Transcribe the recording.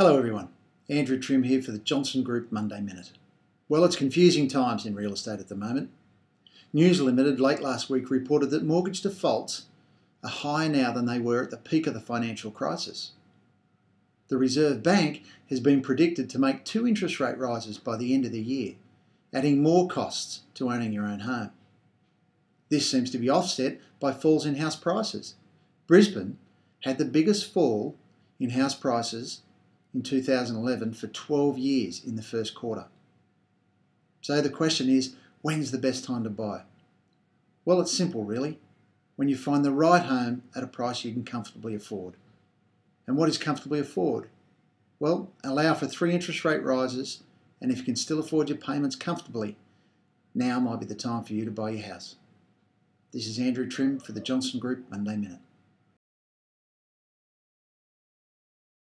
Hello everyone, Andrew Trim here for the Johnson Group Monday Minute. Well, it's confusing times in real estate at the moment. News Limited late last week reported that mortgage defaults are higher now than they were at the peak of the financial crisis. The Reserve Bank has been predicted to make 2 interest rate rises by the end of the year, adding more costs to owning your own home. This seems to be offset by falls in house prices. Brisbane had the biggest fall in house prices in 2011 for 12 years in the first quarter. So the question is, when's the best time to buy? Well, it's simple really. When you find the right home at a price you can comfortably afford. And what is comfortably afford? Well, allow for 3 interest rate rises, and if you can still afford your payments comfortably, now might be the time for you to buy your house. This is Andrew Trim for the Johnson Group Monday Minute.